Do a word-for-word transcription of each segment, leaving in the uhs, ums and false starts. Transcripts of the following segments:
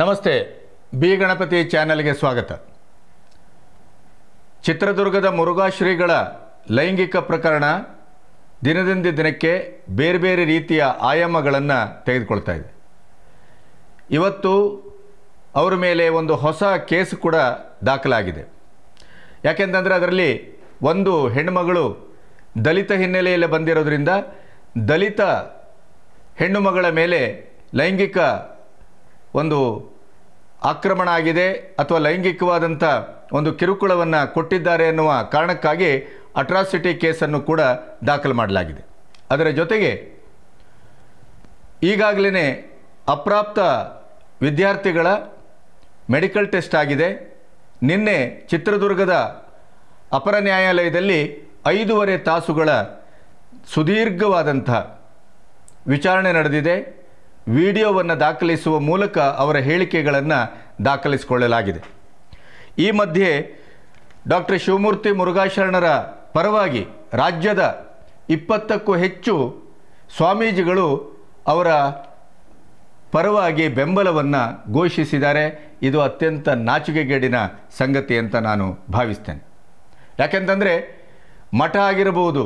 ನಮಸ್ತೆ ಬಿ ಗಣಪತಿ ಚಾನೆಲ್ಗೆ ಸ್ವಾಗತ. ಚಿತ್ರದುರ್ಗದ ಮುರುಘಾ ಶ್ರೀಗಳ ಲೈಂಗಿಕ ಪ್ರಕರಣ ದಿನದಿಂದ ದಿನಕ್ಕೆ ಬೇರೆ ಬೇರೆ ರೀತಿಯ ಆಯಾಮಗಳನ್ನು ತೆಗೆದುಕೊಳ್ತಾ ಇದೆ. ಇವತ್ತು ಅವರ ಮೇಲೆ ಒಂದು ಹೊಸ ಕೇಸ್ ಕೂಡ ದಾಖಲಾಗಿದೆ. ಯಾಕೆಂತಂದರೆ ಅದರಲ್ಲಿ ಒಂದು ಹೆಣ್ಣುಮಗಳು ದಲಿತ ಹಿನ್ನೆಲೆಯಲ್ಲಿ ಬಂದಿರೋದ್ರಿಂದ ದಲಿತ ಹೆಣ್ಣುಮಗಳ ಮೇಲೆ ಲೈಂಗಿಕ ಒಂದು ಆಕ್ರಮಣ ಆಗಿದೆ ಅಥವಾ ಲೈಂಗಿಕವಾದಂಥ ಒಂದು ಕಿರುಕುಳವನ್ನು ಕೊಟ್ಟಿದ್ದಾರೆ ಎನ್ನುವ ಕಾರಣಕ್ಕಾಗಿ ಅಟ್ರಾಸಿಟಿ ಕೇಸನ್ನು ಕೂಡ ದಾಖಲು ಮಾಡಲಾಗಿದೆ. ಅದರ ಜೊತೆಗೆ ಈಗಾಗಲೇ ಅಪ್ರಾಪ್ತ ವಿದ್ಯಾರ್ಥಿಗಳ ಮೆಡಿಕಲ್ ಟೆಸ್ಟ್ ಆಗಿದೆ. ನಿನ್ನೆ ಚಿತ್ರದುರ್ಗದ ಅಪರ ನ್ಯಾಯಾಲಯದಲ್ಲಿ ಐದೂವರೆ ತಾಸುಗಳ ಸುದೀರ್ಘವಾದಂಥ ವಿಚಾರಣೆ ನಡೆದಿದೆ. ವಿಡಿಯೋವನ್ನು ದಾಖಲಿಸುವ ಮೂಲಕ ಅವರ ಹೇಳಿಕೆಗಳನ್ನು ದಾಖಲಿಸಿಕೊಳ್ಳಲಾಗಿದೆ. ಈ ಮಧ್ಯೆ ಡಾಕ್ಟರ್ ಶಿವಮೂರ್ತಿ ಮುರುಘಾ ಶರಣರ ಪರವಾಗಿ ರಾಜ್ಯದ ಇಪ್ಪತ್ತಕ್ಕೂ ಹೆಚ್ಚು ಸ್ವಾಮೀಜಿಗಳು ಅವರ ಪರವಾಗಿ ಬೆಂಬಲವನ್ನು ಘೋಷಿಸಿದ್ದಾರೆ. ಇದು ಅತ್ಯಂತ ನಾಚಿಕೆಗೇಡಿನ ಸಂಗತಿ ಅಂತ ನಾನು ಭಾವಿಸ್ತೇನೆ. ಯಾಕೆಂತಂದರೆ ಮಠ ಆಗಿರ್ಬೋದು,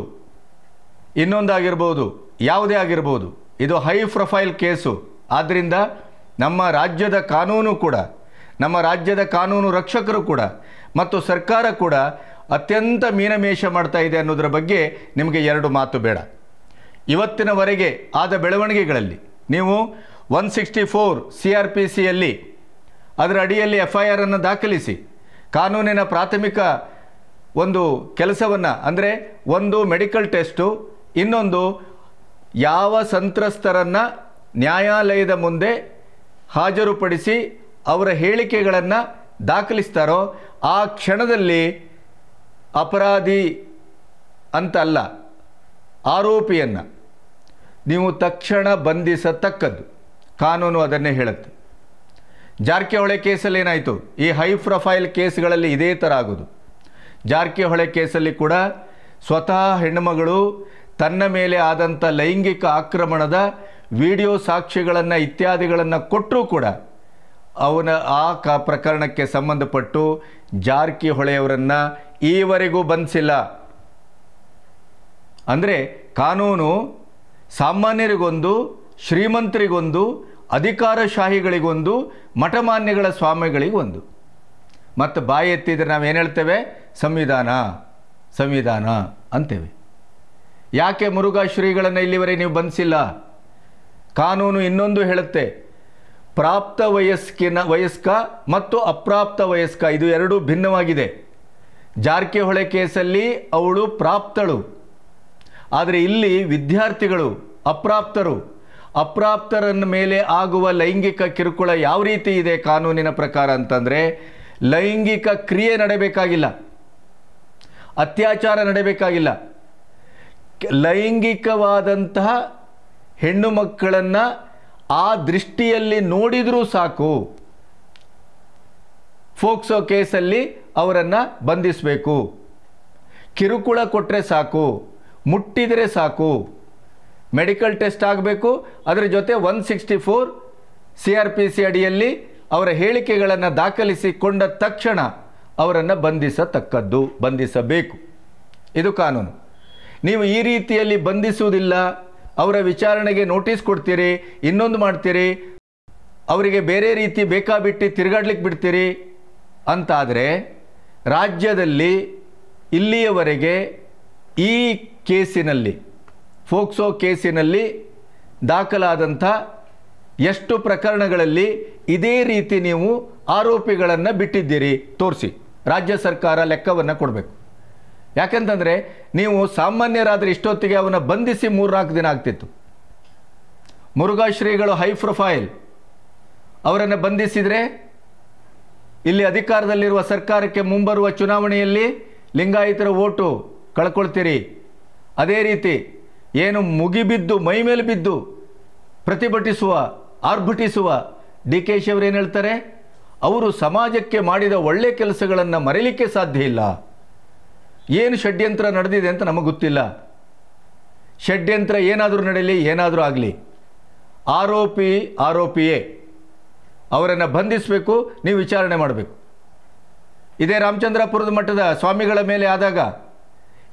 ಇನ್ನೊಂದಾಗಿರ್ಬೋದು, ಯಾವುದೇ ಆಗಿರ್ಬೋದು, ಇದು ಹೈ ಪ್ರೊಫೈಲ್ ಕೇಸು. ಆದ್ದರಿಂದ ನಮ್ಮ ರಾಜ್ಯದ ಕಾನೂನು ಕೂಡ, ನಮ್ಮ ರಾಜ್ಯದ ಕಾನೂನು ರಕ್ಷಕರು ಕೂಡ ಮತ್ತು ಸರ್ಕಾರ ಕೂಡ ಅತ್ಯಂತ ಮೀನಮೇಷ ಮಾಡ್ತಾ ಇದೆ ಅನ್ನೋದರ ಬಗ್ಗೆ ನಿಮಗೆ ಎರಡು ಮಾತು ಬೇಡ. ಇವತ್ತಿನವರೆಗೆ ಆದ ಬೆಳವಣಿಗೆಗಳಲ್ಲಿ ನೀವು one sixty four C R P ಸಿಯಲ್ಲಿ ಅದರ ಅಡಿಯಲ್ಲಿ ಎಫ್ ಐ ಆರನ್ನು ದಾಖಲಿಸಿ ಕಾನೂನಿನ ಪ್ರಾಥಮಿಕ ಒಂದು ಕೆಲಸವನ್ನು, ಅಂದರೆ ಒಂದು ಮೆಡಿಕಲ್ ಟೆಸ್ಟು, ಇನ್ನೊಂದು ಯಾವ ಸಂತ್ರಸ್ತರನ್ನು ನ್ಯಾಯಾಲಯದ ಮುಂದೆ ಹಾಜರುಪಡಿಸಿ ಅವರ ಹೇಳಿಕೆಗಳನ್ನು ದಾಖಲಿಸ್ತಾರೋ ಆ ಕ್ಷಣದಲ್ಲಿ ಅಪರಾಧಿ ಅಂತ ಅಲ್ಲ, ಆರೋಪಿಯನ್ನು ನೀವು ತಕ್ಷಣ ಬಂಧಿಸತಕ್ಕದ್ದು. ಕಾನೂನು ಅದನ್ನೇ ಹೇಳುತ್ತೆ. ಜಾರಕಿಹೊಳಿ ಕೇಸಲ್ಲಿ ಏನಾಯಿತು? ಈ ಹೈ ಪ್ರೊಫೈಲ್ ಕೇಸ್ಗಳಲ್ಲಿ ಇದೇ ಥರ ಆಗೋದು. ಜಾರಕಿಹೊಳಿ ಕೇಸಲ್ಲಿ ಕೂಡ ಸ್ವತಃ ಹೆಣ್ಣುಮಗಳು ತನ್ನ ಮೇಲೆ ಆದಂಥ ಲೈಂಗಿಕ ಆಕ್ರಮಣದ ವಿಡಿಯೋ ಸಾಕ್ಷಿಗಳನ್ನು ಇತ್ಯಾದಿಗಳನ್ನು ಕೊಟ್ಟರೂ ಕೂಡ ಅವನ ಆ ಕ ಪ್ರಕರಣಕ್ಕೆ ಸಂಬಂಧಪಟ್ಟು ಜಾರಕಿಹೊಳೆಯವರನ್ನು ಈವರೆಗೂ ಬಂಧಿಸಿಲ್ಲ. ಅಂದರೆ ಕಾನೂನು ಸಾಮಾನ್ಯರಿಗೊಂದು, ಶ್ರೀಮಂತರಿಗೊಂದು, ಅಧಿಕಾರಶಾಹಿಗಳಿಗೊಂದು, ಮಠಮಾನ್ಯಗಳ ಸ್ವಾಮಿಗಳಿಗೊಂದು. ಮತ್ತು ಬಾಯಿ ಎತ್ತಿದರೆ ನಾವೇನು ಹೇಳ್ತೇವೆ? ಸಂವಿಧಾನ ಸಂವಿಧಾನ ಅಂತೇವೆ. ಯಾಕೆ ಮುರುಘಾ ಶ್ರೀಗಳನ್ನು ಇಲ್ಲಿವರೆಗೆ ನೀವು ಬಂಧಿಸಿಲ್ಲ? ಕಾನೂನು ಇನ್ನೊಂದು ಹೇಳುತ್ತೆ, ಪ್ರಾಪ್ತ ವಯಸ್ಕಿನ ವಯಸ್ಕ ಮತ್ತು ಅಪ್ರಾಪ್ತ ವಯಸ್ಕ, ಇದು ಎರಡೂ ಭಿನ್ನವಾಗಿದೆ. ಜಾರಕಿಹೊಳಿ ಕೇಸಲ್ಲಿ ಅವಳು ಪ್ರಾಪ್ತಳು, ಆದರೆ ಇಲ್ಲಿ ವಿದ್ಯಾರ್ಥಿಗಳು ಅಪ್ರಾಪ್ತರು. ಅಪ್ರಾಪ್ತರನ್ನ ಮೇಲೆ ಆಗುವ ಲೈಂಗಿಕ ಕಿರುಕುಳ ಯಾವ ರೀತಿ ಇದೆ ಕಾನೂನಿನ ಪ್ರಕಾರ ಅಂತಂದರೆ, ಲೈಂಗಿಕ ಕ್ರಿಯೆ ನಡೆಯಬೇಕಾಗಿಲ್ಲ, ಅತ್ಯಾಚಾರ ನಡೆಯಬೇಕಾಗಿಲ್ಲ, ಲೈಂಗಿಕವಾದಂತಹ ಹೆಣ್ಣು ಮಕ್ಕಳನ್ನು ಆ ದೃಷ್ಟಿಯಲ್ಲಿ ನೋಡಿದರೂ ಸಾಕು, ಫೋಕ್ಸೋ ಕೇಸಲ್ಲಿ ಅವರನ್ನು ಬಂಧಿಸಬೇಕು. ಕಿರುಕುಳ ಕೊಟ್ಟರೆ ಸಾಕು, ಮುಟ್ಟಿದರೆ ಸಾಕು, ಮೆಡಿಕಲ್ ಟೆಸ್ಟ್ ಆಗಬೇಕು. ಅದರ ಜೊತೆ one sixty four C R P C ಅಡಿಯಲ್ಲಿ ಅವರ ಹೇಳಿಕೆಗಳನ್ನು ದಾಖಲಿಸಿಕೊಂಡ ತಕ್ಷಣ ಅವರನ್ನು ಬಂಧಿಸತಕ್ಕದ್ದು, ಬಂಧಿಸಬೇಕು. ಇದು ಕಾನೂನು. ನೀವು ಈ ರೀತಿಯಲ್ಲಿ ಬಂಧಿಸುವುದಿಲ್ಲ, ಅವರ ವಿಚಾರಣೆಗೆ ನೋಟಿಸ್ ಕೊಡ್ತೀರಿ, ಇನ್ನೊಂದು ಮಾಡ್ತೀರಿ, ಅವರಿಗೆ ಬೇರೆ ರೀತಿ ಬೇಕಾಬಿಟ್ಟು ತಿರುಗಾಡ್ಲಿಕ್ಕೆ ಬಿಡ್ತೀರಿ ಅಂತಾದರೆ ರಾಜ್ಯದಲ್ಲಿ ಇಲ್ಲಿಯವರೆಗೆ ಈ ಕೇಸಿನಲ್ಲಿ, ಫೋಕ್ಸೋ ಕೇಸಿನಲ್ಲಿ ದಾಖಲಾದಂಥ ಎಷ್ಟು ಪ್ರಕರಣಗಳಲ್ಲಿ ಇದೇ ರೀತಿ ನೀವು ಆರೋಪಿಗಳನ್ನು ಬಿಟ್ಟಿದ್ದೀರಿ? ತೋರಿಸಿ. ರಾಜ್ಯ ಸರ್ಕಾರ ಲೆಕ್ಕವನ್ನು ಕೊಡಬೇಕು. ಯಾಕಂತಂದರೆ ನೀವು ಸಾಮಾನ್ಯರಾದರೆ ಇಷ್ಟೊತ್ತಿಗೆ ಅವನ ಬಂಧಿಸಿ ಮೂರ್ನಾಲ್ಕು ದಿನ ಆಗ್ತಿತ್ತು. ಮುರುಘಾ ಶ್ರೀಗಳು ಹೈ ಪ್ರೊಫೈಲ್, ಅವರನ್ನು ಬಂಧಿಸಿದರೆ ಇಲ್ಲಿ ಅಧಿಕಾರದಲ್ಲಿರುವ ಸರ್ಕಾರಕ್ಕೆ ಮುಂಬರುವ ಚುನಾವಣೆಯಲ್ಲಿ ಲಿಂಗಾಯತರ ಓಟು ಕಳ್ಕೊಳ್ತೀರಿ. ಅದೇ ರೀತಿ ಏನು ಮುಗಿಬಿದ್ದು, ಮೈಮೇಲೆ ಬಿದ್ದು ಪ್ರತಿಭಟಿಸುವ, ಆರ್ಭಟಿಸುವ ಡಿ ಕೆ ಶಿ ಅವರು ಏನು ಹೇಳ್ತಾರೆ? ಅವರು ಸಮಾಜಕ್ಕೆ ಮಾಡಿದ ಒಳ್ಳೆ ಕೆಲಸಗಳನ್ನು ಮರೆಯಲಿಕ್ಕೆ ಸಾಧ್ಯ ಇಲ್ಲ. ಏನು ಷಡ್ಯಂತ್ರ ನಡೆದಿದೆ ಅಂತ ನಮಗೆ ಗೊತ್ತಿಲ್ಲ. ಷಡ್ಯಂತ್ರ ಏನಾದರೂ ನಡೆಯಲಿ, ಏನಾದರೂ ಆಗಲಿ, ಆರೋಪಿ ಆರೋಪಿಯೇ, ಅವರನ್ನು ಬಂಧಿಸಬೇಕು, ನೀವು ವಿಚಾರಣೆ ಮಾಡಬೇಕು. ಇದೇ ರಾಮಚಂದ್ರಾಪುರದ ಮಠದ ಸ್ವಾಮಿಗಳ ಮೇಲೆ ಆದಾಗ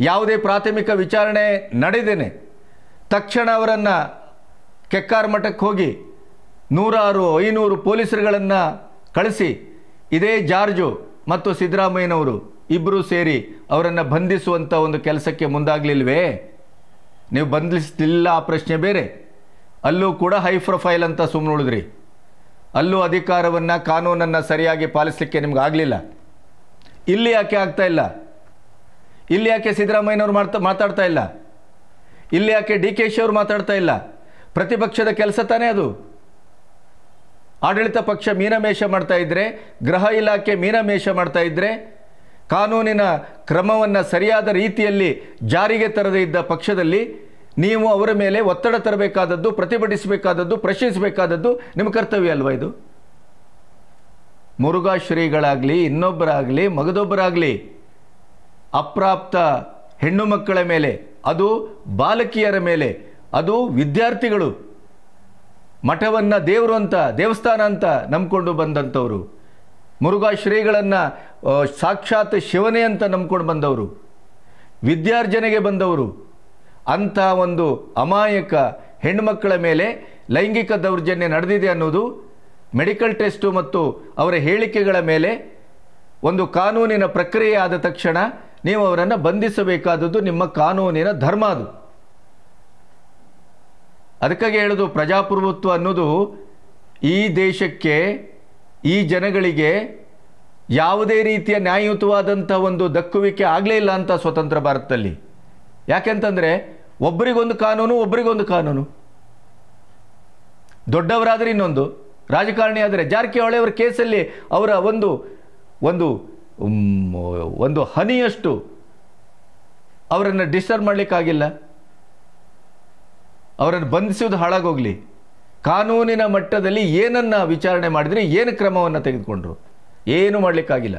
ಯಾವುದೇ ಪ್ರಾಥಮಿಕ ವಿಚಾರಣೆ ನಡೆದೇನೆ ತಕ್ಷಣ ಅವರನ್ನು ಕೆಕ್ಕಾರ್ ಮಠಕ್ಕೆ ಹೋಗಿ ನೂರಾರು ಐನೂರು ಪೊಲೀಸರುಗಳನ್ನು ಕಳಿಸಿ ಇದೇ ಜಾರ್ಜು ಮತ್ತು ಸಿದ್ದರಾಮಯ್ಯನವರು ಇಬ್ಬರೂ ಸೇರಿ ಅವರನ್ನು ಬಂಧಿಸುವಂಥ ಒಂದು ಕೆಲಸಕ್ಕೆ ಮುಂದಾಗಲಿಲ್ವೇ? ನೀವು ಬಂಧಿಸ್ಲಿಲ್ಲ, ಆ ಪ್ರಶ್ನೆ ಬೇರೆ. ಅಲ್ಲೂ ಕೂಡ ಹೈ ಪ್ರೊಫೈಲ್ ಅಂತ ಸುಮ್ಮನೆ ಉಳಿದ್ರಿ. ಅಲ್ಲೂ ಅಧಿಕಾರವನ್ನು ಕಾನೂನನ್ನು ಸರಿಯಾಗಿ ಪಾಲಿಸಲಿಕ್ಕೆ ನಿಮ್ಗೆ ಆಗಲಿಲ್ಲ. ಇಲ್ಲಿ ಯಾಕೆ ಆಗ್ತಾ ಇಲ್ಲ? ಇಲ್ಲಿ ಯಾಕೆ ಸಿದ್ದರಾಮಯ್ಯನವರು ಮಾತಾ ಮಾತಾಡ್ತಾ ಇಲ್ಲ? ಇಲ್ಲಿ ಯಾಕೆ ಡಿ ಕೆ ಶಿ ಅವರು ಮಾತಾಡ್ತಾ ಇಲ್ಲ? ಪ್ರತಿಪಕ್ಷದ ಕೆಲಸ ತಾನೇ ಅದು. ಆಡಳಿತ ಪಕ್ಷ ಮೀನಮೇಷ ಮಾಡ್ತಾ ಇದ್ದರೆ, ಗೃಹ ಇಲಾಖೆ ಮೀನಮೇಷ ಮಾಡ್ತಾ ಇದ್ದರೆ, ಕಾನೂನಿನ ಕ್ರಮವನ್ನು ಸರಿಯಾದ ರೀತಿಯಲ್ಲಿ ಜಾರಿಗೆ ತರದೇ ಇದ್ದ ಪಕ್ಷದಲ್ಲಿ ನೀವು ಅವರ ಮೇಲೆ ಒತ್ತಡ ತರಬೇಕಾದದ್ದು, ಪ್ರತಿಭಟಿಸಬೇಕಾದದ್ದು, ಪ್ರಶ್ನಿಸಬೇಕಾದದ್ದು ನಿಮ್ಮ ಕರ್ತವ್ಯ ಅಲ್ವಾ? ಇದು ಮುರುಘಾ ಶ್ರೀಗಳಾಗಲಿ, ಇನ್ನೊಬ್ಬರಾಗಲಿ, ಮಗದೊಬ್ಬರಾಗಲಿ, ಅಪ್ರಾಪ್ತ ಹೆಣ್ಣು ಮಕ್ಕಳ ಮೇಲೆ, ಅದು ಬಾಲಕಿಯರ ಮೇಲೆ, ಅದು ವಿದ್ಯಾರ್ಥಿಗಳು, ಮಠವನ್ನು ದೇವರು ಅಂತ, ದೇವಸ್ಥಾನ ಅಂತ ನಂಬಿಕೊಂಡು ಬಂದಂಥವರು, ಮುರುಘಾ ಶ್ರೀಗಳನ್ನು ಸಾಕ್ಷಾತ್ ಶಿವನೇ ಅಂತ ನಂಬ್ಕೊಂಡು ಬಂದವರು, ವಿದ್ಯಾರ್ಜನೆಗೆ ಬಂದವರು, ಅಂಥ ಒಂದು ಅಮಾಯಕ ಹೆಣ್ಣುಮಕ್ಕಳ ಮೇಲೆ ಲೈಂಗಿಕ ದೌರ್ಜನ್ಯ ನಡೆದಿದೆ ಅನ್ನೋದು ಮೆಡಿಕಲ್ ಟೆಸ್ಟು ಮತ್ತು ಅವರ ಹೇಳಿಕೆಗಳ ಮೇಲೆ ಒಂದು ಕಾನೂನಿನ ಪ್ರಕ್ರಿಯೆ ಆದ ತಕ್ಷಣ ನೀವು ಅವರನ್ನು ಬಂಧಿಸಬೇಕಾದದ್ದು ನಿಮ್ಮ ಕಾನೂನಿನ ಧರ್ಮ ಅದು. ಅದಕ್ಕಾಗಿ ಹೇಳೋದು, ಪ್ರಜಾಪ್ರಭುತ್ವ ಅನ್ನೋದು ಈ ದೇಶಕ್ಕೆ, ಈ ಜನಗಳಿಗೆ ಯಾವುದೇ ರೀತಿಯ ನ್ಯಾಯಯುತವಾದಂಥ ಒಂದು ದಕ್ಕುವಿಕೆ ಆಗಲೇ ಇಲ್ಲ ಅಂತ ಸ್ವತಂತ್ರ ಭಾರತದಲ್ಲಿ. ಯಾಕೆಂತಂದರೆ ಒಬ್ಬರಿಗೊಂದು ಕಾನೂನು, ಒಬ್ಬರಿಗೊಂದು ಕಾನೂನು, ದೊಡ್ಡವರಾದರೆ ಇನ್ನೊಂದು, ರಾಜಕಾರಣಿ ಆದರೆ. ಜಾರಕಿಹೊಳಿ ಅವರ ಕೇಸಲ್ಲಿ ಅವರ ಒಂದು ಒಂದು ಒಂದು ಹನಿಯಷ್ಟು ಅವರನ್ನು ಡಿಸ್ಟರ್ಬ್ ಮಾಡಲಿಕ್ಕಾಗಿಲ್ಲ, ಅವರನ್ನು ಬಂಧಿಸೋದು ಹಾಳಾಗೋಗಲಿ. ಕಾನೂನಿನ ಮಟ್ಟದಲ್ಲಿ ಏನನ್ನು ವಿಚಾರಣೆ ಮಾಡಿದರೆ, ಏನು ಕ್ರಮವನ್ನು ತೆಗೆದುಕೊಂಡ್ರು, ಏನು ಮಾಡಲಿಕ್ಕಾಗಿಲ್ಲ.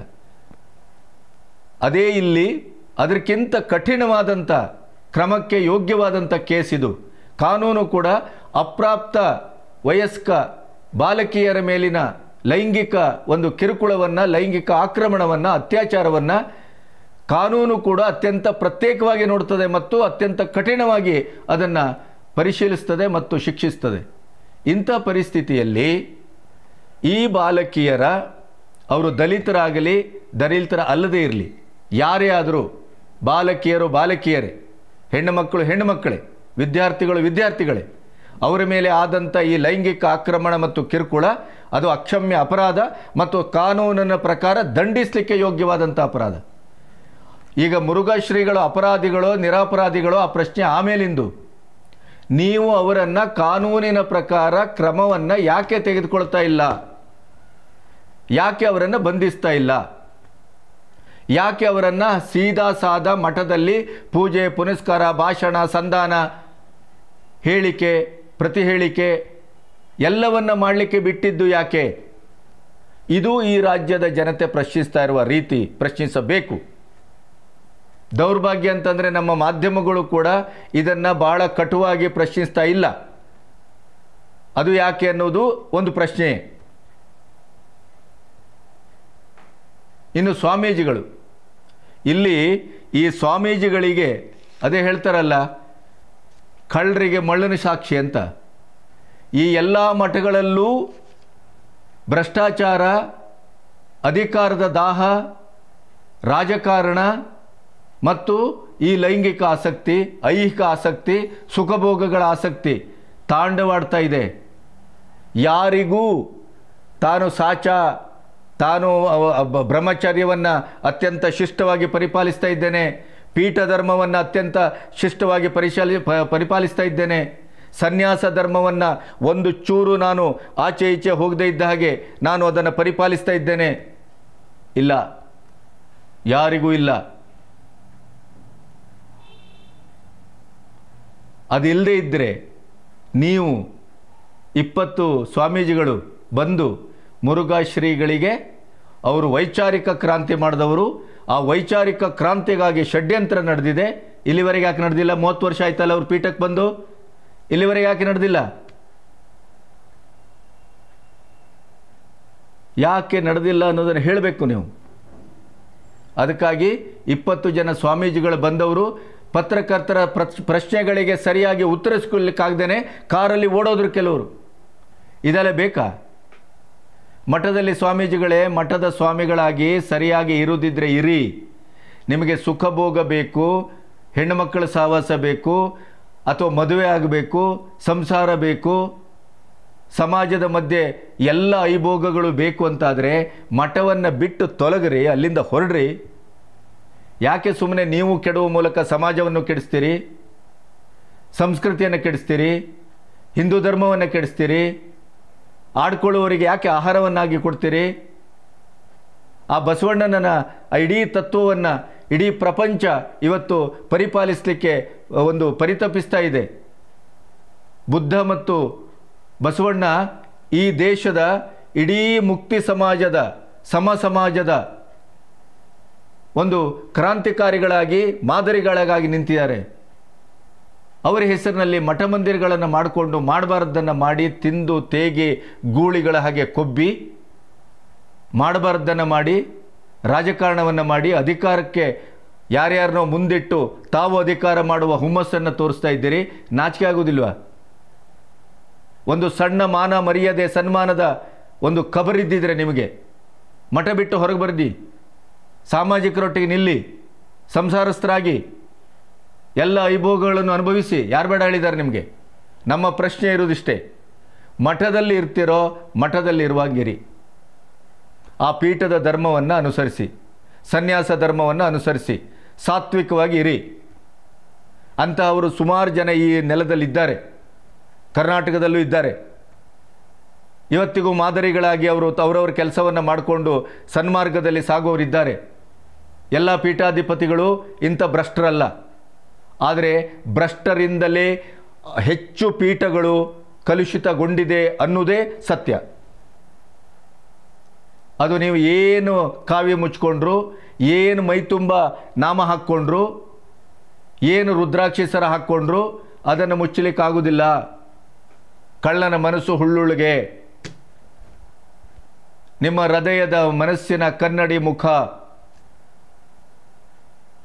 ಅದೇ ಇಲ್ಲಿ ಅದಕ್ಕಿಂತ ಕಠಿಣವಾದಂಥ ಕ್ರಮಕ್ಕೆ ಯೋಗ್ಯವಾದಂಥ ಕೇಸ್ ಇದು. ಕಾನೂನು ಕೂಡ ಅಪ್ರಾಪ್ತ ವಯಸ್ಕ ಬಾಲಕಿಯರ ಮೇಲಿನ ಲೈಂಗಿಕ ಒಂದು ಕಿರುಕುಳವನ್ನು, ಲೈಂಗಿಕ ಆಕ್ರಮಣವನ್ನು, ಅತ್ಯಾಚಾರವನ್ನು ಕಾನೂನು ಕೂಡ ಅತ್ಯಂತ ಪ್ರತ್ಯೇಕವಾಗಿ ನೋಡ್ತದೆ ಮತ್ತು ಅತ್ಯಂತ ಕಠಿಣವಾಗಿ ಅದನ್ನು ಪರಿಶೀಲಿಸ್ತದೆ ಮತ್ತು ಶಿಕ್ಷಿಸ್ತದೆ. ಇಂಥ ಪರಿಸ್ಥಿತಿಯಲ್ಲಿ ಈ ಬಾಲಕಿಯರ, ಅವರು ದಲಿತರಾಗಲಿ, ದಲಿತರ ಅಲ್ಲದೇ ಇರಲಿ, ಯಾರೇ ಆದರೂ, ಬಾಲಕಿಯರು ಬಾಲಕಿಯರೇ, ಹೆಣ್ಣುಮಕ್ಕಳು ಹೆಣ್ಣುಮಕ್ಕಳೇ, ವಿದ್ಯಾರ್ಥಿಗಳು ವಿದ್ಯಾರ್ಥಿಗಳೇ, ಅವರ ಮೇಲೆ ಆದಂಥ ಈ ಲೈಂಗಿಕ ಆಕ್ರಮಣ ಮತ್ತು ಕಿರುಕುಳ ಅದು ಅಕ್ಷಮ್ಯ ಅಪರಾಧ ಮತ್ತು ಕಾನೂನಿನ ಪ್ರಕಾರ ದಂಡಿಸಲಿಕ್ಕೆ ಯೋಗ್ಯವಾದಂಥ ಅಪರಾಧ. ಈಗ ಮುರುಘಾ ಶ್ರೀಗಳು ಅಪರಾಧಿಗಳೋ ನಿರಪರಾಧಿಗಳೋ ಆ ಪ್ರಶ್ನೆ ಆಮೇಲಿಂದು. ನೀವು ಅವರನ್ನು ಕಾನೂನಿನ ಪ್ರಕಾರ ಕ್ರಮವನ್ನು ಯಾಕೆ ತೆಗೆದುಕೊಳ್ತಾ ಇಲ್ಲ? ಯಾಕೆ ಅವರನ್ನು ಬಂಧಿಸ್ತಾ ಇಲ್ಲ? ಯಾಕೆ ಅವರನ್ನು ಸೀದಾ ಸಾದಾ ಮಠದಲ್ಲಿ ಪೂಜೆ, ಪುನಸ್ಕಾರ, ಭಾಷಣ, ಸಂಧಾನ, ಹೇಳಿಕೆ, ಪ್ರತಿ ಹೇಳಿಕೆ ಎಲ್ಲವನ್ನು ಮಾಡಲಿಕ್ಕೆ ಬಿಟ್ಟಿದ್ದು ಯಾಕೆ? ಇದು ಈ ರಾಜ್ಯದ ಜನತೆ ಪ್ರಶ್ನಿಸ್ತಾ ಇರುವ ರೀತಿ ಪ್ರಶ್ನಿಸಬೇಕು. ದೌರ್ಭಾಗ್ಯ ಅಂತಂದರೆ ನಮ್ಮ ಮಾಧ್ಯಮಗಳು ಕೂಡ ಇದನ್ನು ಭಾಳ ಕಟುವಾಗಿ ಪ್ರಶ್ನಿಸ್ತಾ ಇಲ್ಲ. ಅದು ಯಾಕೆ ಅನ್ನೋದು ಒಂದು ಪ್ರಶ್ನೆ. ಇನ್ನು ಸ್ವಾಮೀಜಿಗಳು, ಇಲ್ಲಿ ಈ ಸ್ವಾಮೀಜಿಗಳಿಗೆ ಅದೇ ಹೇಳ್ತಾರಲ್ಲ, ಕಳ್ಳರಿಗೆ ಮಳ್ಳನ ಸಾಕ್ಷಿ ಅಂತ. ಈ ಎಲ್ಲ ಮಠಗಳಲ್ಲೂ ಭ್ರಷ್ಟಾಚಾರ, ಅಧಿಕಾರದ ದಾಹ, ರಾಜಕಾರಣ ಮತ್ತು ಈ ಲೈಂಗಿಕ ಆಸಕ್ತಿ, ಐಹಿಕ ಆಸಕ್ತಿ, ಸುಖಭೋಗಗಳ ಆಸಕ್ತಿ ತಾಂಡವಾಡ್ತಾ ಇದೆ. ಯಾರಿಗೂ ತಾನು ಸಾಚಾ, ತಾನು ಬ್ರಹ್ಮಚರ್ಯವನ್ನು ಅತ್ಯಂತ ಶಿಷ್ಟವಾಗಿ ಪರಿಪಾಲಿಸ್ತಾ ಇದ್ದೇನೆ, ಪೀಠ ಧರ್ಮವನ್ನು ಅತ್ಯಂತ ಶಿಷ್ಟವಾಗಿ ಪರಿಶಾಲಿ ಪರಿಪಾಲಿಸ್ತಾ ಇದ್ದೇನೆ, ಸನ್ಯಾಸ ಧರ್ಮವನ್ನು ಒಂದು ಚೂರು ನಾನು ಆಚೆ ಈಚೆ ಹೋಗದೇ ಇದ್ದ ಹಾಗೆ ನಾನು ಅದನ್ನು ಪರಿಪಾಲಿಸ್ತಾ ಇದ್ದೇನೆ. ಇಲ್ಲ, ಯಾರಿಗೂ ಇಲ್ಲ. ಅದಿಲ್ಲದೆ ಇದ್ದರೆ ನೀವು ಇಪ್ಪತ್ತು ಸ್ವಾಮೀಜಿಗಳು ಬಂದು ಮುರುಘಾ ಶ್ರೀಗಳಿಗೆ ಅವರು ವೈಚಾರಿಕ ಕ್ರಾಂತಿ ಮಾಡಿದವರು. ಆ ವೈಚಾರಿಕ ಕ್ರಾಂತಿಗಾಗಿ ಷಡ್ಯಂತ್ರ ನಡೆದಿದೆ. ಇಲ್ಲಿವರೆಗೆ ಯಾಕೆ ನಡೆದಿಲ್ಲ? ಮೂವತ್ತು ವರ್ಷ ಆಯ್ತಲ್ಲ ಅವರು ಪೀಠಕ್ಕೆ ಬಂದು, ಇಲ್ಲಿವರೆಗೆ ಯಾಕೆ ನಡೆದಿಲ್ಲ? ಯಾಕೆ ನಡೆದಿಲ್ಲ ಅನ್ನೋದನ್ನು ಹೇಳಬೇಕು ನೀವು. ಅದಕ್ಕಾಗಿ ಇಪ್ಪತ್ತು ಜನ ಸ್ವಾಮೀಜಿಗಳು ಬಂದವರು ಪತ್ರಕರ್ತರ ಪ್ರಶ್ನೆಗಳಿಗೆ ಸರಿಯಾಗಿ ಉತ್ತರಿಸ್ಕೊಳ್ಳಕ್ಕಾಗದೇ ಕಾರಲ್ಲಿ ಓಡೋದ್ರು ಕೆಲವರು. ಇದೆಲ್ಲ ಬೇಕಾ? ಮಠದಲ್ಲಿ ಸ್ವಾಮೀಜಿಗಳೇ, ಮಠದ ಸ್ವಾಮಿಗಳಾಗಿ ಸರಿಯಾಗಿ ಇರುವುದಿದ್ರೆ ಇರಿ. ನಿಮಗೆ ಸುಖಭೋಗ ಬೇಕು, ಹೆಣ್ಣುಮಕ್ಕಳ ಸಹವಾಸ ಬೇಕು, ಅಥವಾ ಮದುವೆ ಆಗಬೇಕು, ಸಂಸಾರ ಬೇಕು, ಸಮಾಜದ ಮಧ್ಯೆ ಎಲ್ಲ ಐಭೋಗಗಳು ಬೇಕು ಅಂತಾದರೆ ಮಠವನ್ನು ಬಿಟ್ಟು ತೊಲಗ್ರಿ, ಅಲ್ಲಿಂದ ಹೊರಡ್ರಿ. ಯಾಕೆ ಸುಮ್ಮನೆ ನೀವು ಕೆಡುವ ಮೂಲಕ ಸಮಾಜವನ್ನು ಕೆಡಿಸ್ತೀರಿ, ಸಂಸ್ಕೃತಿಯನ್ನು ಕೆಡಿಸ್ತೀರಿ, ಹಿಂದೂ ಧರ್ಮವನ್ನು ಕೆಡಿಸ್ತೀರಿ? ಆಡ್ಕೊಳ್ಳುವವರಿಗೆ ಯಾಕೆ ಆಹಾರವನ್ನಾಗಿ ಕೊಡ್ತೀರಿ? ಆ ಬಸವಣ್ಣನ ಇಡೀ ತತ್ವವನ್ನು ಇಡೀ ಪ್ರಪಂಚ ಇವತ್ತು ಪರಿಪಾಲಿಸಲಿಕ್ಕೆ ಒಂದು ಪರಿತಪಿಸ್ತಾ ಇದೆ. ಬುದ್ಧ ಮತ್ತು ಬಸವಣ್ಣ ಈ ದೇಶದ ಇಡೀ ಮುಕ್ತಿ ಸಮಾಜದ, ಸಮ ಸಮಾಜದ ಒಂದು ಕ್ರಾಂತಿಕಾರಿಗಳಾಗಿ ಮಾದರಿಗಳಾಗಿ ನಿಂತಿದ್ದಾರೆ. ಅವರ ಹೆಸರಿನಲ್ಲಿ ಮಠ ಮಂದಿರಗಳನ್ನು ಮಾಡಿಕೊಂಡು ಮಾಡಬಾರ್ದನ್ನು ಮಾಡಿ ತಿಂದು ತೇಗಿ ಗೂಳಿಗಳ ಹಾಗೆ ಕೊಬ್ಬಿ, ಮಾಡಬಾರ್ದನ್ನು ಮಾಡಿ ರಾಜಕಾರಣವನ್ನು ಮಾಡಿ ಅಧಿಕಾರಕ್ಕೆ ಯಾರ್ಯಾರನ್ನೋ ಮುಂದಿಟ್ಟು ತಾವು ಅಧಿಕಾರ ಮಾಡುವ ಹುಮ್ಮಸ್ಸನ್ನು ತೋರಿಸ್ತಾ ಇದ್ದೀರಿ. ನಾಚಿಕೆ ಆಗೋದಿಲ್ವಾ? ಒಂದು ಸಣ್ಣ ಮಾನ ಮರ್ಯಾದೆ ಸನ್ಮಾನದ ಒಂದು ಕಬರಿದ್ದಿದ್ರೆ ನಿಮಗೆ ಮಠ ಬಿಟ್ಟು ಹೊರಗೆ ಬರ್ದಿ, ಸಾಮಾಜಿಕರೊಟ್ಟಿಗೆ ನಿಲ್ಲಿ, ಸಂಸಾರಸ್ಥರಾಗಿ ಎಲ್ಲ ಐಭೋಗಗಳನ್ನು ಅನುಭವಿಸಿ. ಯಾರು ಬೇಡ ಹೇಳಿದ್ದಾರೆ ನಿಮಗೆ? ನಮ್ಮ ಪ್ರಶ್ನೆ ಇರೋದಿಷ್ಟೇ, ಮಠದಲ್ಲಿ ಇರ್ತಿರೋ ಮಠದಲ್ಲಿರುವಾಗಿರಿ, ಆ ಪೀಠದ ಧರ್ಮವನ್ನು ಅನುಸರಿಸಿ, ಸನ್ಯಾಸ ಧರ್ಮವನ್ನು ಅನುಸರಿಸಿ, ಸಾತ್ವಿಕವಾಗಿ ಇರಿ. ಅಂತಹವರು ಸುಮಾರು ಜನ ಈ ನೆಲದಲ್ಲಿದ್ದಾರೆ, ಕರ್ನಾಟಕದಲ್ಲೂ ಇದ್ದಾರೆ. ಇವತ್ತಿಗೂ ಮಾದರಿಗಳಾಗಿ ಅವರು ಅವರವ್ರ ಕೆಲಸವನ್ನು ಮಾಡಿಕೊಂಡು ಸನ್ಮಾರ್ಗದಲ್ಲಿ ಸಾಗೋರಿದ್ದಾರೆ. ಎಲ್ಲ ಪೀಠಾಧಿಪತಿಗಳು ಇಂಥ ಭ್ರಷ್ಟರಲ್ಲ, ಆದರೆ ಭ್ರಷ್ಟರಿಂದಲೇ ಹೆಚ್ಚು ಪೀಠಗಳು ಕಲುಷಿತಗೊಂಡಿದೆ ಅನ್ನೋದೇ ಸತ್ಯ. ಅದು ನೀವು ಏನು ಕಾವಿ ಮುಚ್ಕೊಂಡ್ರು, ಏನು ಮೈತುಂಬ ನಾಮ ಹಾಕ್ಕೊಂಡ್ರು, ಏನು ರುದ್ರಾಕ್ಷಿ ಸರ ಹಾಕ್ಕೊಂಡ್ರು ಅದನ್ನು ಮುಚ್ಚಲಿಕ್ಕಾಗೋದಿಲ್ಲ. ಕಳ್ಳನ ಮನಸ್ಸು ಹುಳ್ಳುಳ್ಳಿಗೆ, ನಿಮ್ಮ ಹೃದಯದ ಮನಸ್ಸಿನ ಕನ್ನಡಿ ಮುಖ.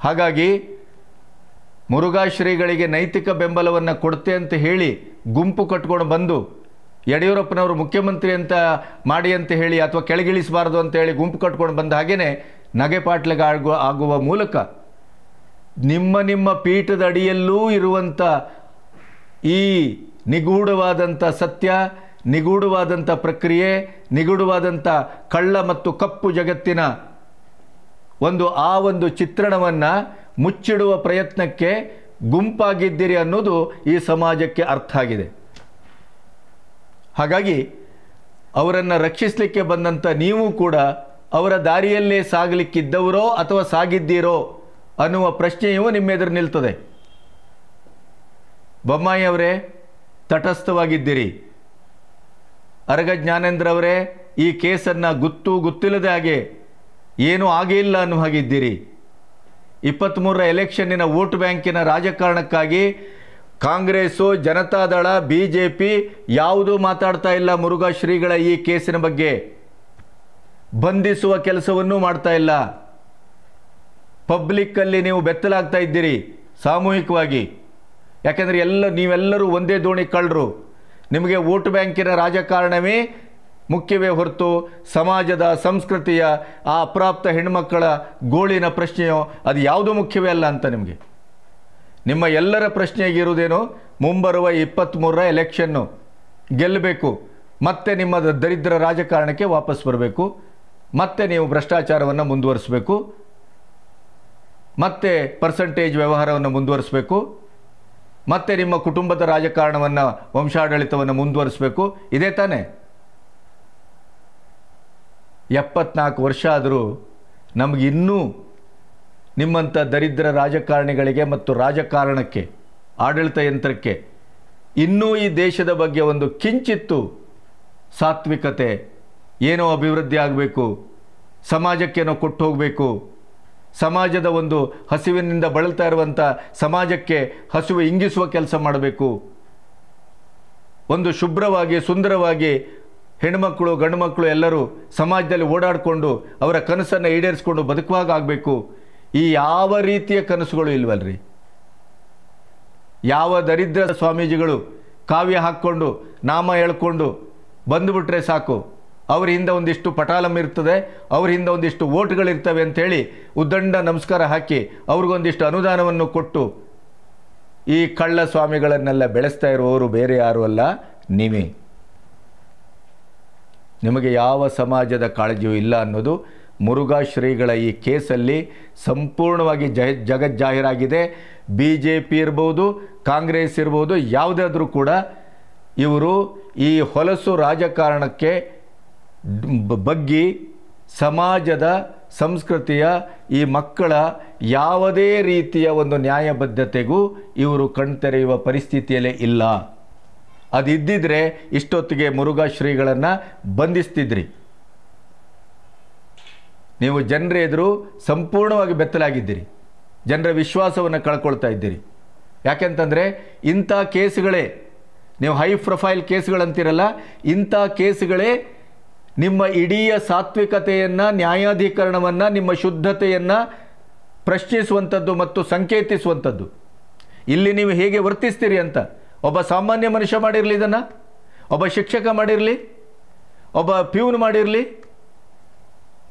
ಹಾಗಾಗಿ ಮುರುಘಾ ಶ್ರೀಗಳಿಗೆ ನೈತಿಕ ಬೆಂಬಲವನ್ನು ಕೊಡ್ತೆ ಅಂತ ಹೇಳಿ ಗುಂಪು ಕಟ್ಕೊಂಡು ಬಂದು, ಯಡಿಯೂರಪ್ಪನವರು ಮುಖ್ಯಮಂತ್ರಿ ಅಂತ ಮಾಡಿ ಅಂತ ಹೇಳಿ ಅಥವಾ ಕೆಳಗಿಳಿಸಬಾರ್ದು ಅಂತ ಹೇಳಿ ಗುಂಪು ಕಟ್ಕೊಂಡು ಬಂದ ಹಾಗೆಯೇ ನಗೆಪಾಟ್ಲಿಗೆ ಆಗುವ ಆಗುವ ಮೂಲಕ ನಿಮ್ಮ ನಿಮ್ಮ ಪೀಠದ ಅಡಿಯಲ್ಲೂ ಇರುವಂಥ ಈ ನಿಗೂಢವಾದಂಥ ಸತ್ಯ, ನಿಗೂಢವಾದಂಥ ಪ್ರಕ್ರಿಯೆ, ನಿಗೂಢವಾದಂಥ ಕಳ್ಳ ಮತ್ತು ಕಪ್ಪು ಜಗತ್ತಿನ ಒಂದು ಆ ಒಂದು ಚಿತ್ರಣವನ್ನು ಮುಚ್ಚಿಡುವ ಪ್ರಯತ್ನಕ್ಕೆ ಗುಂಪಾಗಿದ್ದೀರಿ ಅನ್ನೋದು ಈ ಸಮಾಜಕ್ಕೆ ಅರ್ಥ ಆಗಿದೆ. ಹಾಗಾಗಿ ಅವರನ್ನು ರಕ್ಷಿಸಲಿಕ್ಕೆ ಬಂದಂಥ ನೀವು ಕೂಡ ಅವರ ದಾರಿಯಲ್ಲೇ ಸಾಗಲಿಕ್ಕಿದ್ದವರೋ ಅಥವಾ ಸಾಗಿದ್ದೀರೋ ಅನ್ನುವ ಪ್ರಶ್ನೆಯೂ ನಿಮ್ಮೆದುರು ನಿಲ್ತದೆ. ಬೊಮ್ಮಾಯಿಯವರೇ, ತಟಸ್ಥವಾಗಿದ್ದೀರಿ. ಅರಗ ಜ್ಞಾನೇಂದ್ರ ಅವರೇ, ಈ ಕೇಸನ್ನು ಗೊತ್ತು ಗೊತ್ತಿಲ್ಲದೆ ಹಾಗೆ ಏನೂ ಆಗೇ ಇಲ್ಲ ಅನ್ನೋ ಹಾಗಿದ್ದೀರಿ. ಇಪ್ಪತ್ತ್ಮೂರರ ಎಲೆಕ್ಷನ್ನಿನ ವೋಟ್ ಬ್ಯಾಂಕಿನ ರಾಜಕಾರಣಕ್ಕಾಗಿ Congress, Janata Dal, B J P ಯಾವುದೂ ಮಾತಾಡ್ತಾ ಇಲ್ಲ. ಮುರುಘಾ ಶ್ರೀಗಳ ಈ ಕೇಸಿನ ಬಗ್ಗೆ ಬಂಧಿಸುವ ಕೆಲಸವನ್ನೂ ಮಾಡ್ತಾ ಇಲ್ಲ. ಪಬ್ಲಿಕ್ಕಲ್ಲಿ ನೀವು ಬೆತ್ತಲಾಗ್ತಾ ಇದ್ದೀರಿ ಸಾಮೂಹಿಕವಾಗಿ. ಯಾಕೆಂದರೆ ಎಲ್ಲ ನೀವೆಲ್ಲರೂ ಒಂದೇ ದೋಣಿ ಕಳ್ಳರು. ನಿಮಗೆ ವೋಟ್ ಬ್ಯಾಂಕಿನ ರಾಜಕಾರಣವೇ ಮುಖ್ಯವೇ ಹೊರತು ಸಮಾಜದ, ಸಂಸ್ಕೃತಿಯ, ಆ ಅಪ್ರಾಪ್ತ ಹೆಣ್ಣುಮಕ್ಕಳ ಗೋಳಿನ ಪ್ರಶ್ನೆಯೋ ಅದು ಯಾವುದೂ ಮುಖ್ಯವೇ ಅಲ್ಲ ಅಂತ ನಿಮಗೆ. ನಿಮ್ಮ ಎಲ್ಲರ ಪ್ರಶ್ನೆಗಿರುವುದೇನು? ಮುಂಬರುವ ಇಪ್ಪತ್ತ್ಮೂರರ ಎಲೆಕ್ಷನ್ನು ಗೆಲ್ಲಬೇಕು, ಮತ್ತೆ ನಿಮ್ಮ ದರಿದ್ರ ರಾಜಕಾರಣಕ್ಕೆ ವಾಪಸ್ ಬರಬೇಕು, ಮತ್ತೆ ನೀವು ಭ್ರಷ್ಟಾಚಾರವನ್ನು ಮುಂದುವರಿಸಬೇಕು, ಮತ್ತೆ ಪರ್ಸೆಂಟೇಜ್ ವ್ಯವಹಾರವನ್ನು ಮುಂದುವರಿಸಬೇಕು, ಮತ್ತೆ ನಿಮ್ಮ ಕುಟುಂಬದ ರಾಜಕಾರಣವನ್ನು, ವಂಶಾಡಳಿತವನ್ನು ಮುಂದುವರಿಸಬೇಕು. ಇದೇ ತಾನೇ? ಎಪ್ಪತ್ನಾಲ್ಕು ವರ್ಷ ಆದರೂ ನಮಗಿನ್ನೂ ನಿಮ್ಮಂಥ ದರಿದ್ರ ರಾಜಕಾರಣಿಗಳಿಗೆ ಮತ್ತು ರಾಜಕಾರಣಕ್ಕೆ, ಆಡಳಿತ ಯಂತ್ರಕ್ಕೆ ಇನ್ನೂ ಈ ದೇಶದ ಬಗ್ಗೆ ಒಂದು ಕಿಂಚಿತ್ತು ಸಾತ್ವಿಕತೆ, ಏನೋ ಅಭಿವೃದ್ಧಿ ಆಗಬೇಕು, ಸಮಾಜಕ್ಕೇನೋ ಕೊಟ್ಟು ಹೋಗಬೇಕು, ಸಮಾಜದ ಒಂದು ಹಸಿವಿನಿಂದ ಬಳಲ್ತಾ ಇರುವಂತ ಸಮಾಜಕ್ಕೆ ಹಸಿವು ಇಂಗಿಸುವ ಕೆಲಸ ಮಾಡಬೇಕು. ಒಂದು ಶುಭ್ರವಾಗಿ ಸುಂದರವಾಗಿ ಹೆಣ್ಣುಮಕ್ಕಳು ಗಂಡುಮಕ್ಕಳು ಎಲ್ಲರೂ ಸಮಾಜದಲ್ಲಿ ಓಡಾಡಿಕೊಂಡು ಅವರ ಕನಸನ್ನು ಈಡೇರಿಸಿಕೊಂಡು ಬದುಕುವಾಗ ಆಗಬೇಕು. ಈ ಯಾವ ರೀತಿಯ ಕನಸುಗಳು ಇಲ್ಲವಲ್ರಿ? ಯಾವ ದರಿದ್ರ ಸ್ವಾಮೀಜಿಗಳು ಕಾವ್ಯ ಹಾಕ್ಕೊಂಡು ನಾಮ ಹೇಳ್ಕೊಂಡು ಬಂದುಬಿಟ್ರೆ ಸಾಕು, ಅವರಿಂದ ಒಂದಿಷ್ಟು ಪಟಾಲಂ ಇರ್ತದೆ, ಅವರಿಂದ ಒಂದಿಷ್ಟು ಓಟ್ಗಳಿರ್ತವೆ ಅಂಥೇಳಿ ಉದ್ದಂಡ ನಮಸ್ಕಾರ ಹಾಕಿ ಅವ್ರಿಗೊಂದಿಷ್ಟು ಅನುದಾನವನ್ನು ಕೊಟ್ಟು ಈ ಕಳ್ಳ ಸ್ವಾಮಿಗಳನ್ನೆಲ್ಲ ಬೆಳೆಸ್ತಾ ಇರುವವರು ಬೇರೆ ಯಾರೂ ಅಲ್ಲ, ನೀವೇ. ನಿಮಗೆ ಯಾವ ಸಮಾಜದ ಕಾಳಜಿಯೂ ಇಲ್ಲ ಅನ್ನೋದು ಮುರುಘಾ ಶ್ರೀಗಳ ಈ ಕೇಸಲ್ಲಿ ಸಂಪೂರ್ಣವಾಗಿ ಜ ಜಗಜ್ಜಾಹೀರಾಗಿದೆ. ಬಿ ಜೆ ಪಿ ಇರ್ಬೋದು, ಕಾಂಗ್ರೆಸ್ ಇರ್ಬೋದು, ಯಾವುದಾದ್ರೂ ಕೂಡ ಇವರು ಈ ಹೊಲಸು ರಾಜಕಾರಣಕ್ಕೆ ಬಗ್ಗಿ ಸಮಾಜದ ಸಂಸ್ಕೃತಿಯ ಈ ಮಕ್ಕಳ ಯಾವುದೇ ರೀತಿಯ ಒಂದು ನ್ಯಾಯಬದ್ಧತೆಗೂ ಇವರು ಕಣ್ತೆರೆಯುವ ಪರಿಸ್ಥಿತಿಯಲ್ಲೇ ಇಲ್ಲ. ಅದಿದ್ದಿದ್ರೆ ಇಷ್ಟೊತ್ತಿಗೆ ಮುರುಘಾ ಶ್ರೀಗಳನ್ನು ಬಂಧಿಸ್ತಿದ್ರಿ. ನೀವು ಜನರ ಎದುರು ಸಂಪೂರ್ಣವಾಗಿ ಬೆತ್ತಲಾಗಿದ್ದೀರಿ, ಜನರ ವಿಶ್ವಾಸವನ್ನು ಕಳ್ಕೊಳ್ತಾ ಇದ್ದೀರಿ. ಯಾಕೆಂತಂದರೆ ಇಂಥ ಕೇಸುಗಳೇ, ನೀವು ಹೈ ಪ್ರೊಫೈಲ್ ಕೇಸುಗಳಂತಿರಲ್ಲ, ಇಂಥ ಕೇಸುಗಳೇ ನಿಮ್ಮ ಇಡೀ ಸಾತ್ವಿಕತೆಯನ್ನು, ನ್ಯಾಯಾಧೀಕರಣವನ್ನು, ನಿಮ್ಮ ಶುದ್ಧತೆಯನ್ನು ಪ್ರಶ್ನಿಸುವಂಥದ್ದು ಮತ್ತು ಸಂಕೇತಿಸುವಂಥದ್ದು. ಇಲ್ಲಿ ನೀವು ಹೇಗೆ ವರ್ತಿಸ್ತೀರಿ ಅಂತ ಒಬ್ಬ ಸಾಮಾನ್ಯ ಮನುಷ್ಯ ಮಾಡಿರಲಿ, ಇದನ್ನು ಒಬ್ಬ ಶಿಕ್ಷಕ ಮಾಡಿರಲಿ, ಒಬ್ಬ ಪ್ಯೂನ್ ಮಾಡಿರಲಿ,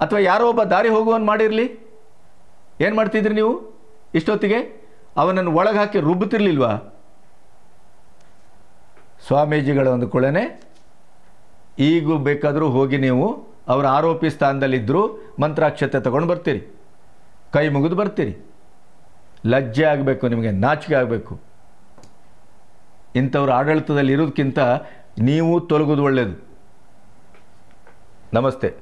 ಅಥವಾ ಯಾರೋ ಒಬ್ಬ ದಾರಿ ಹೋಗುವವನು ಮಾಡಿರಲಿ, ಏನು ಮಾಡ್ತಿದ್ರಿ ನೀವು? ಇಷ್ಟೊತ್ತಿಗೆ ಅವನನ್ನು ಒಳಗೆ ಹಾಕಿ ರುಬ್ಬುತ್ತಿರ್ಲಿಲ್ವಾ? ಸ್ವಾಮೀಜಿಗಳ ಒಂದು ಕೊಳೆನೆ ಈಗೂ ಬೇಕಾದರೂ ಹೋಗಿ ನೀವು ಅವರ ಆರೋಪಿ ಸ್ಥಾನದಲ್ಲಿದ್ದರೂ ಮಂತ್ರಾಕ್ಷತೆ ತಗೊಂಡು ಬರ್ತೀರಿ, ಕೈ ಮುಗಿದು ಬರ್ತೀರಿ. ಲಜ್ಜೆ ಆಗಬೇಕು ನಿಮಗೆ, ನಾಚಿಕೆ ಆಗಬೇಕು. ಇಂಥವ್ರ ಆಡಳಿತದಲ್ಲಿ ಇರೋದಕ್ಕಿಂತ ನೀವು ತೊಲಗೋದು ಒಳ್ಳೆಯದು. ನಮಸ್ತೆ.